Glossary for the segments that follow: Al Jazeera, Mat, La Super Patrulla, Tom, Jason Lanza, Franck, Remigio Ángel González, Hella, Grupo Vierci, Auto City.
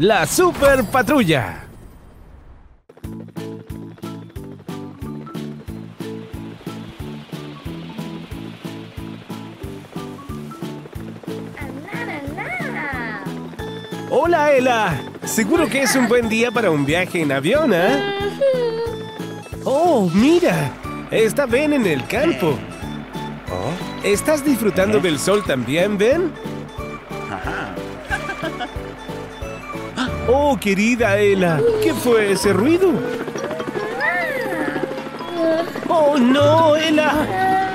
La Super Patrulla. Hola, Hella. Seguro que es un buen día para un viaje en avión, ¿eh? Oh, mira. Está Ben en el campo. Oh, ¿estás disfrutando del sol también, Ben? Oh, querida Hella, ¿qué fue ese ruido? Oh, no, Hella.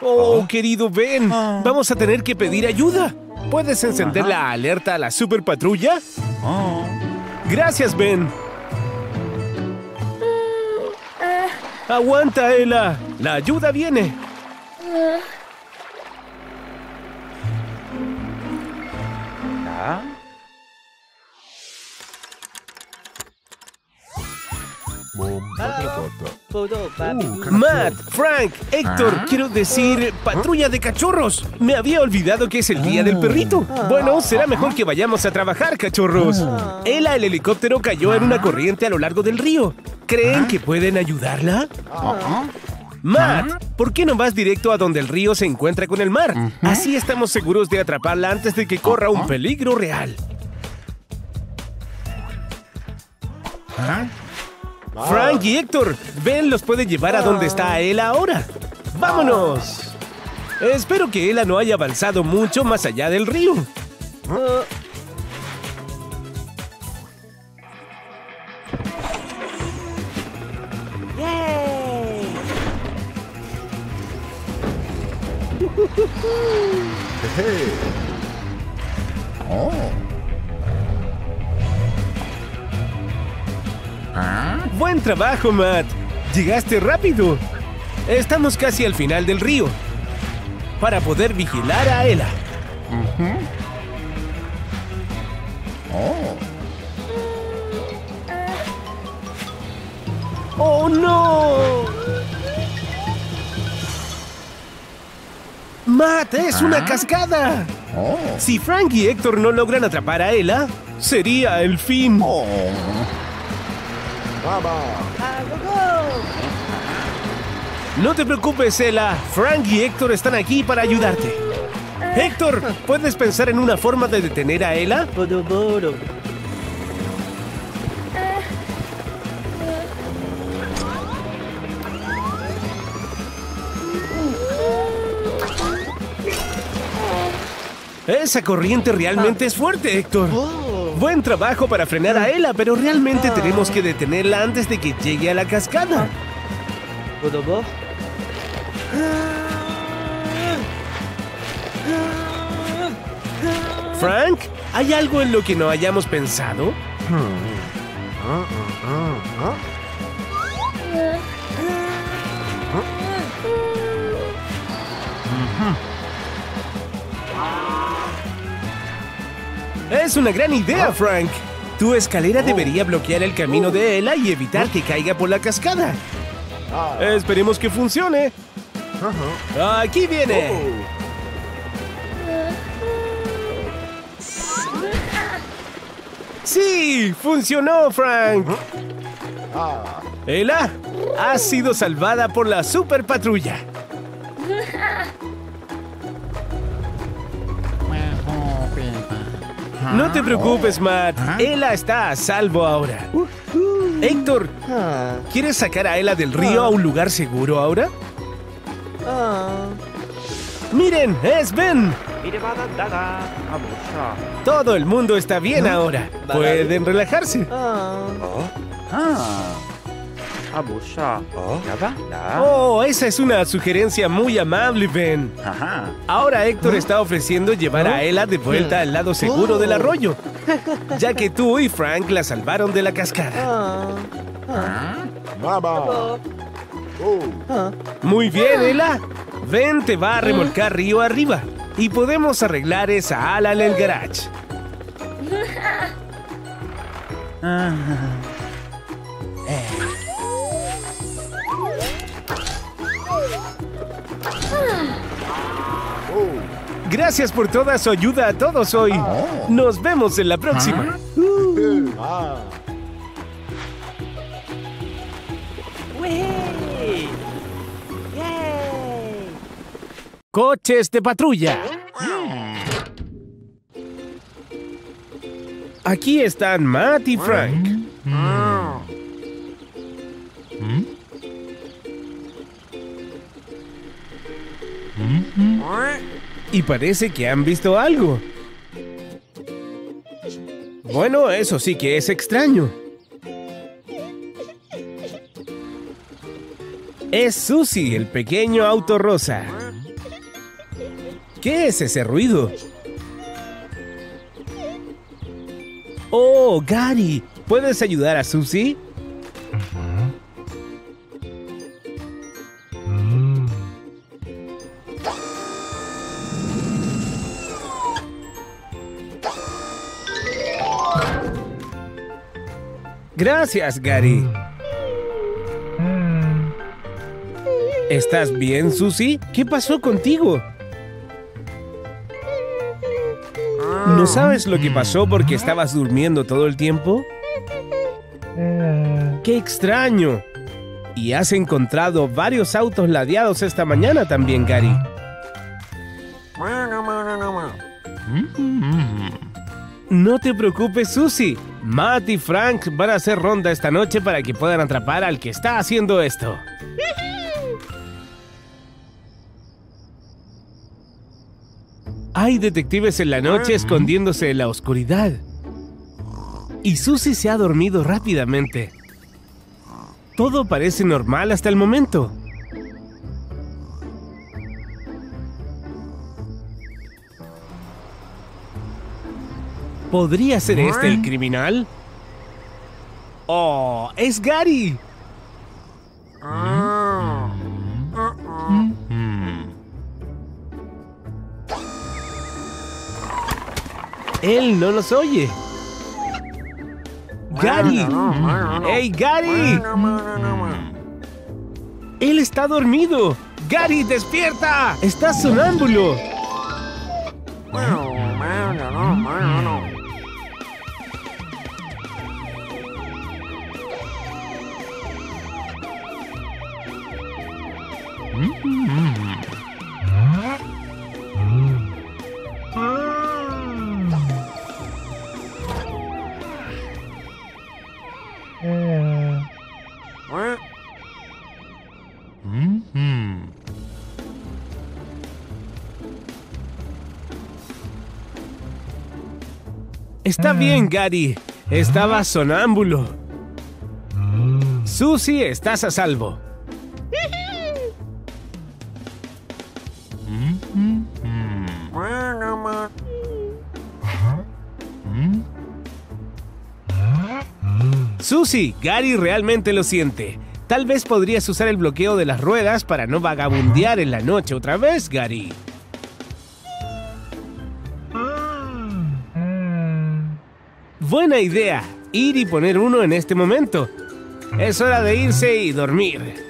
Oh, querido Ben, vamos a tener que pedir ayuda. ¿Puedes encender la alerta a la Super Patrulla? Gracias, Ben. Aguanta, Hella. La ayuda viene. Mat, Frank, Héctor, quiero decir, patrulla de cachorros. Me había olvidado que es el día del perrito. Bueno, será mejor que vayamos a trabajar, cachorros. Hella, el helicóptero cayó en una corriente a lo largo del río. ¿Creen que pueden ayudarla? Mat, ¿por qué no vas directo a donde el río se encuentra con el mar? Así estamos seguros de atraparla antes de que corra un peligro real. Frank y Héctor, Ben los puede llevar a donde está Hella ahora. ¡Vámonos! Espero que Hella no haya avanzado mucho más allá del río. ¡Buen trabajo, Mat! ¡Llegaste rápido! Estamos casi al final del río para poder vigilar a Hella. ¡Oh, no! ¡Mat, es una cascada! Si Frank y Héctor no logran atrapar a Hella, sería el fin. No te preocupes, Hella. Frank y Héctor están aquí para ayudarte. Héctor, ¿puedes pensar en una forma de detener a Hella? Esa corriente realmente es fuerte, Héctor. Buen trabajo para frenar a Hella, pero realmente tenemos que detenerla antes de que llegue a la cascada. Frank, ¿hay algo en lo que no hayamos pensado? Es una gran idea, Frank. Tu escalera debería bloquear el camino de Hella y evitar que caiga por la cascada. Esperemos que funcione. Aquí viene. Sí, funcionó, Frank. Hella, has sido salvada por la Super Patrulla. No te preocupes, Mat. Hella está a salvo ahora. Héctor, ¿quieres sacar a Hella del río a un lugar seguro ahora? ¡Miren! ¡Es Ben! Todo el mundo está bien ahora. Pueden relajarse. Oh, esa es una sugerencia muy amable, Ben. Ahora Héctor está ofreciendo llevar a Hella de vuelta al lado seguro del arroyo, ya que tú y Frank la salvaron de la cascada. Muy bien, Hella. Ben te va a remolcar río arriba y podemos arreglar esa ala en el garage. Gracias por toda su ayuda a todos hoy. Nos vemos en la próxima. Coches de patrulla. Aquí están Matt y Frank. Y parece que han visto algo. Bueno, eso sí que es extraño. Es Susie, el pequeño auto rosa. ¿Qué es ese ruido? Oh, Gary, ¿puedes ayudar a Susie? Gracias, Gary. ¿Estás bien, Susie? ¿Qué pasó contigo? ¿No sabes lo que pasó porque estabas durmiendo todo el tiempo? ¡Qué extraño! Y has encontrado varios autos ladeados esta mañana también, Gary. No te preocupes, Susie. Matt y Frank van a hacer ronda esta noche para que puedan atrapar al que está haciendo esto. Hay detectives en la noche escondiéndose en la oscuridad. Y Susie se ha dormido rápidamente. Todo parece normal hasta el momento. ¿Podría ser este el criminal? ¡Oh! ¡Es Gary! Él no nos oye. ¡Gary! ¡Hey, Gary! ¡Él está dormido! ¡Gary, despierta! ¡Estás sonámbulo! Está bien, Gary. Estaba sonámbulo. Susie, estás a salvo. Susie, Gary realmente lo siente. Tal vez podrías usar el bloqueo de las ruedas para no vagabundear en la noche otra vez, Gary. Buena idea, ir y poner uno en este momento. Es hora de irse y dormir.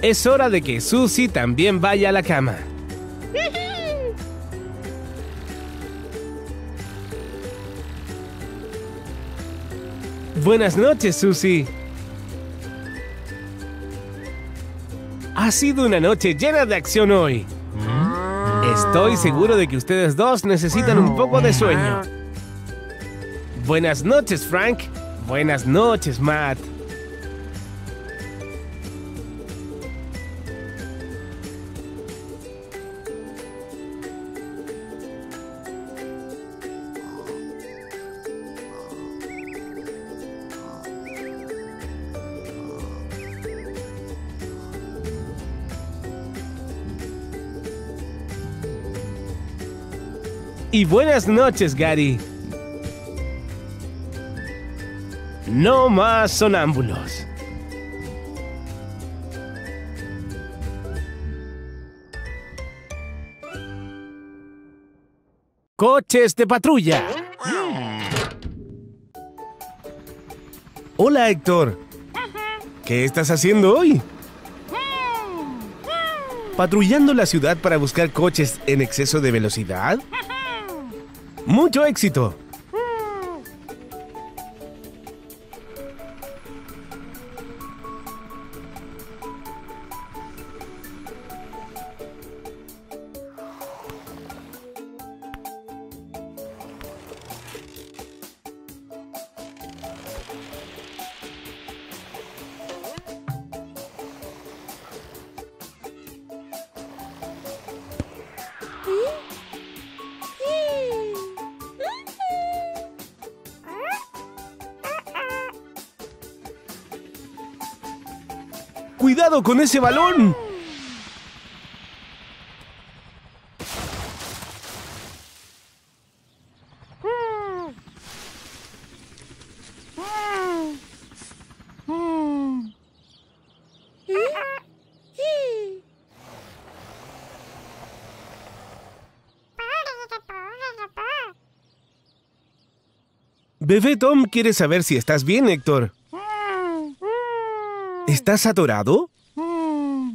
Es hora de que Susie también vaya a la cama. Buenas noches, Susie. Ha sido una noche llena de acción hoy. Estoy seguro de que ustedes dos necesitan un poco de sueño. Buenas noches, Frank. Buenas noches, Matt. Y buenas noches, Gary. No más sonámbulos. coches de patrulla. Hola, Héctor. ¿Qué estás haciendo hoy? ¿Patrullando la ciudad para buscar coches en exceso de velocidad? ¡Mucho éxito! ¡Cuidado con ese balón! Bebé Tom quiere saber si estás bien, Héctor. ¿Estás atorado?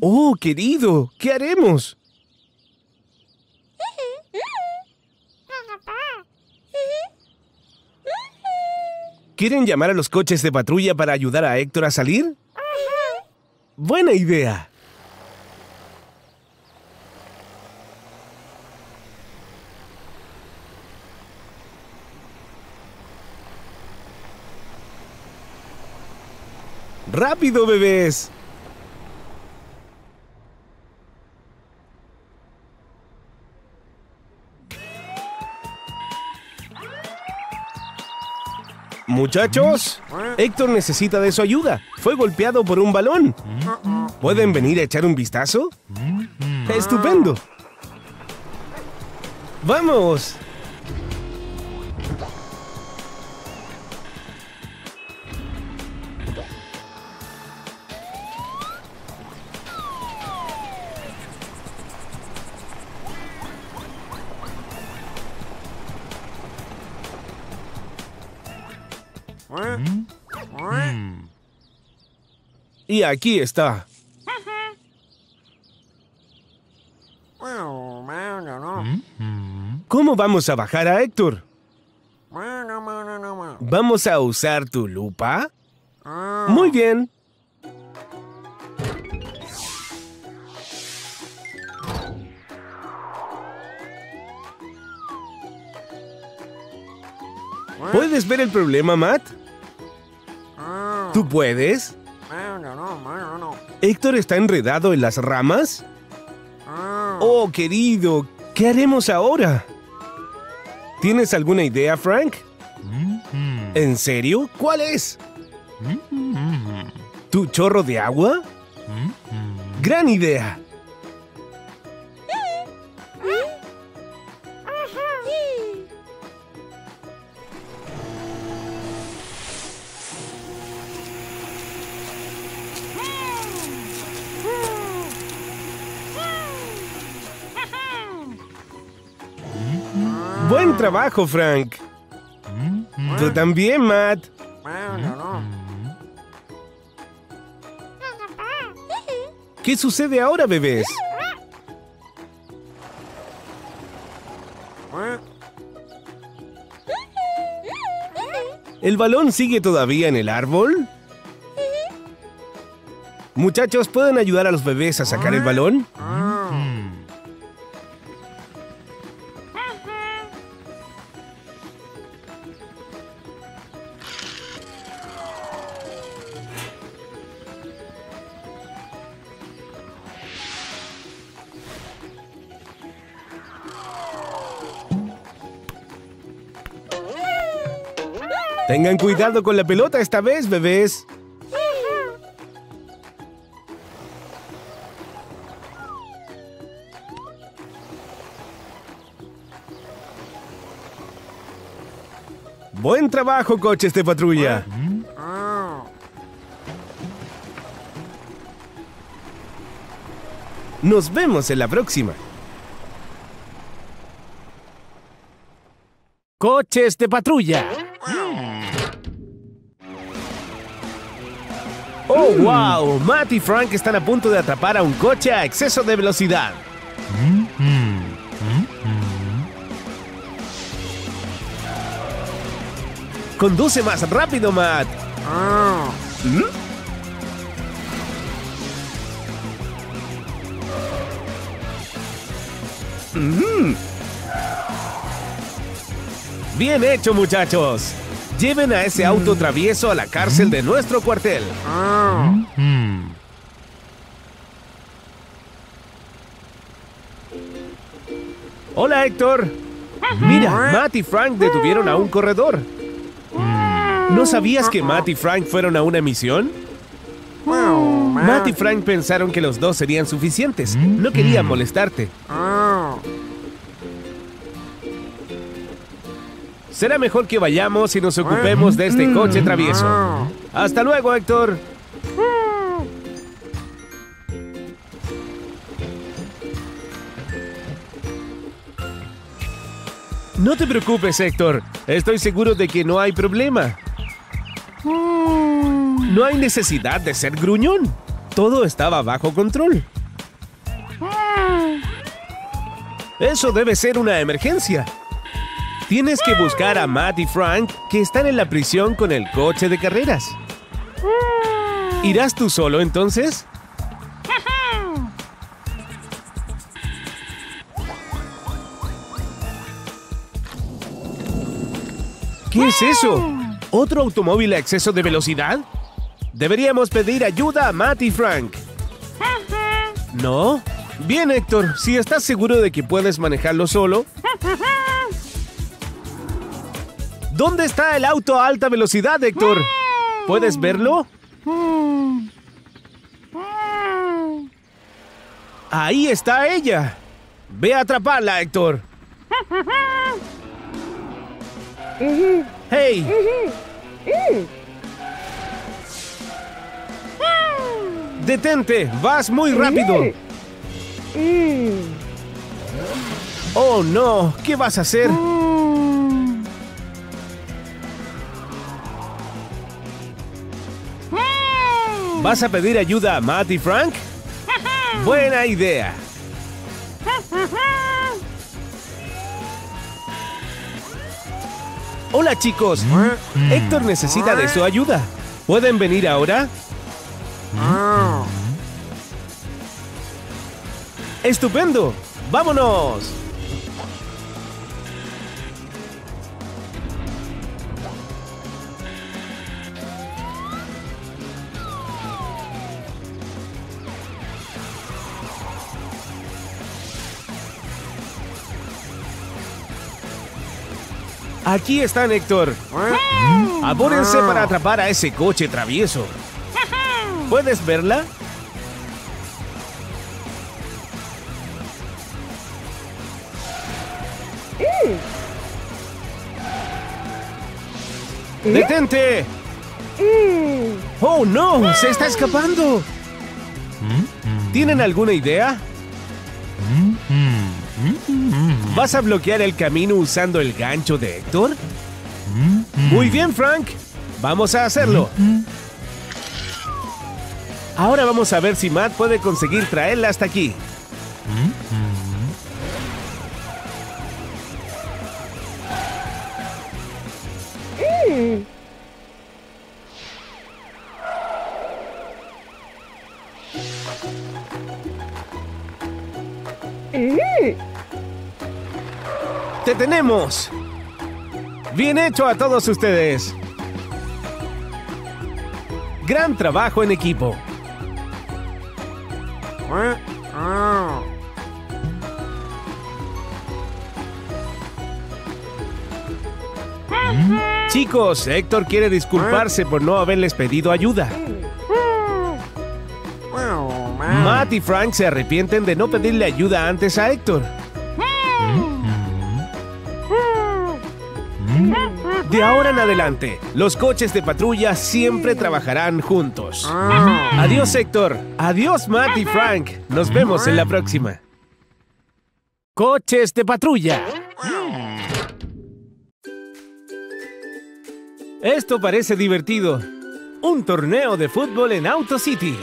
Oh, querido, ¿qué haremos? ¿Quieren llamar a los coches de patrulla para ayudar a Héctor a salir? Buena idea. ¡Rápido, bebés! Muchachos, Héctor necesita de su ayuda. Fue golpeado por un balón. ¿Pueden venir a echar un vistazo? ¡Estupendo! ¡Vamos! Y aquí está. ¿Cómo vamos a bajar a Héctor? ¿Vamos a usar tu lupa? Muy bien. ¿Puedes ver el problema, Mat? ¿Tú puedes? ¿Héctor está enredado en las ramas? Oh, querido, ¿qué haremos ahora? ¿Tienes alguna idea, Frank? ¿En serio? ¿Cuál es? ¿Tu chorro de agua? ¡Gran idea! ¡Buen trabajo, Frank! ¡Tú también, Mat! ¿Qué sucede ahora, bebés? ¿El balón sigue todavía en el árbol? Muchachos, ¿pueden ayudar a los bebés a sacar el balón? Tengan cuidado con la pelota esta vez, bebés. Buen trabajo, coches de patrulla. Nos vemos en la próxima. Coches de patrulla. ¡Oh, wow! Matt y Frank están a punto de atrapar a un coche a exceso de velocidad. ¡Conduce más rápido, Matt! ¡Bien hecho, muchachos! Lleven a ese auto travieso a la cárcel de nuestro cuartel. ¡Hola, Héctor! Mira, Matt y Frank detuvieron a un corredor. ¿No sabías que Matt y Frank fueron a una misión? Matt y Frank pensaron que los dos serían suficientes. No querían molestarte. Será mejor que vayamos y nos ocupemos de este coche travieso. ¡Hasta luego, Héctor! No te preocupes, Héctor. Estoy seguro de que no hay problema. No hay necesidad de ser gruñón. Todo estaba bajo control. Eso debe ser una emergencia. Tienes que buscar a Matt y Frank, que están en la prisión con el coche de carreras. ¿Irás tú solo, entonces? ¿Qué es eso? ¿Otro automóvil a exceso de velocidad? Deberíamos pedir ayuda a Matt y Frank. ¿No? Bien, Héctor, si estás seguro de que puedes manejarlo solo... ¿Dónde está el auto a alta velocidad, Héctor? ¿Puedes verlo? Ahí está ella. Ve a atraparla, Héctor. ¡Hey! ¡Detente! ¡Vas muy rápido! ¡Oh, no! ¿Qué vas a hacer? ¿Vas a pedir ayuda a Matt y Frank? ¡Buena idea! ¡Hola, chicos! Héctor necesita de su ayuda. ¿Pueden venir ahora? ¡Estupendo! ¡Vámonos! Aquí están, Héctor. Abórense para atrapar a ese coche travieso. ¿Puedes verla? ¡Detente! ¡Oh, no! ¡Se está escapando! ¿Tienen alguna idea? ¿Vas a bloquear el camino usando el gancho de Héctor? Muy bien, Frank. Vamos a hacerlo. Ahora vamos a ver si Matt puede conseguir traerla hasta aquí. ¡Te tenemos! ¡Bien hecho a todos ustedes! ¡Gran trabajo en equipo! Chicos, Héctor quiere disculparse por no haberles pedido ayuda. Matt y Frank se arrepienten de no pedirle ayuda antes a Héctor. De ahora en adelante, los coches de patrulla siempre trabajarán juntos. Adiós, Héctor. Adiós, Matt y Frank. Nos vemos en la próxima. Coches de patrulla. Esto parece divertido. Un torneo de fútbol en Auto City.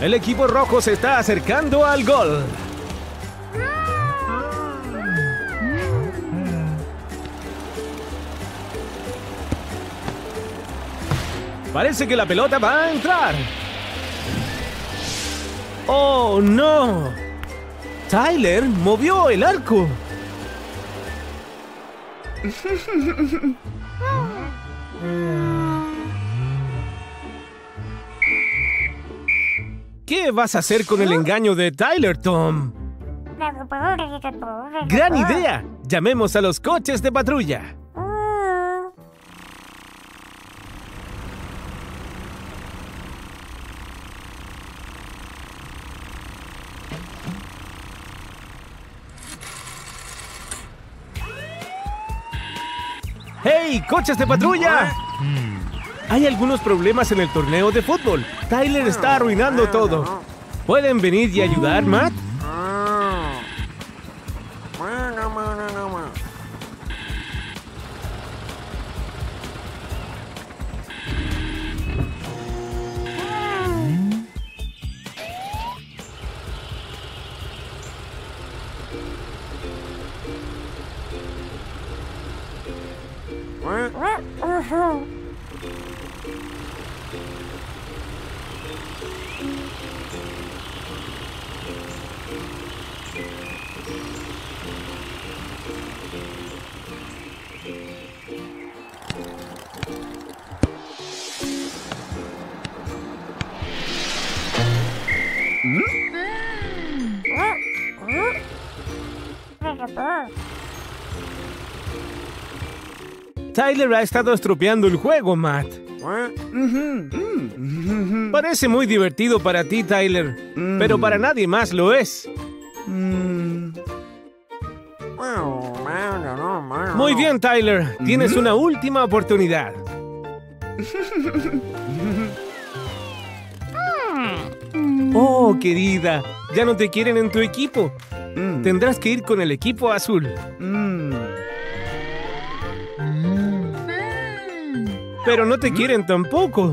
El equipo rojo se está acercando al gol. Parece que la pelota va a entrar. ¡Oh, no! Tyler movió el arco. ¿Qué vas a hacer con el engaño de Tyler, Tom? ¡Gran idea! Llamemos a los coches de patrulla. ¡Hey, coches de patrulla! Hay algunos problemas en el torneo de fútbol. Tyler está arruinando todo. ¿Pueden venir y ayudar, Mat? Tyler ha estado estropeando el juego, Mat. Parece muy divertido para ti, Tyler, pero para nadie más lo es. Muy bien, Tyler. Tienes una última oportunidad. Oh, querida, ya no te quieren en tu equipo. Tendrás que ir con el equipo azul. Pero no te quieren tampoco.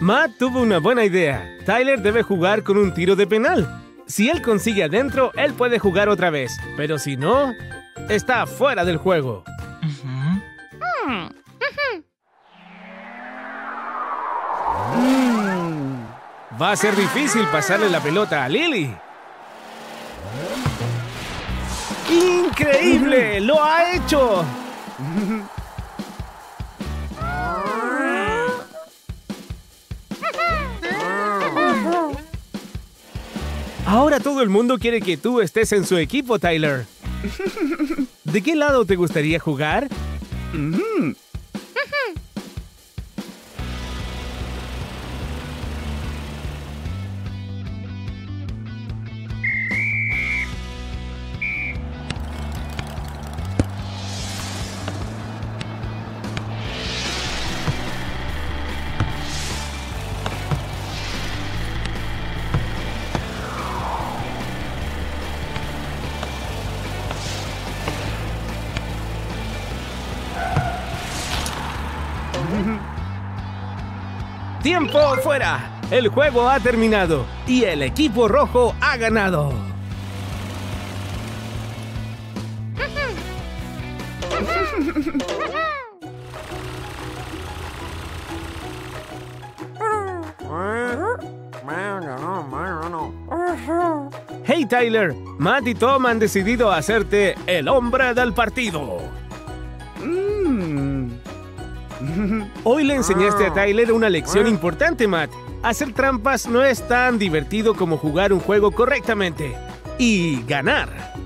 Matt tuvo una buena idea. Tyler debe jugar con un tiro de penal. Si él consigue adentro, él puede jugar otra vez. Pero si no, está fuera del juego. Va a ser difícil pasarle la pelota a Lily. ¡Increíble! ¡Lo ha hecho! Ahora todo el mundo quiere que tú estés en su equipo, Tyler. ¿De qué lado te gustaría jugar? ¡Tiempo fuera! El juego ha terminado y el equipo rojo ha ganado. Hey, Tyler, Matt y Tom han decidido hacerte el hombre del partido. Hoy le enseñaste a Tyler una lección importante, Matt. Hacer trampas no es tan divertido como jugar un juego correctamente y ganar.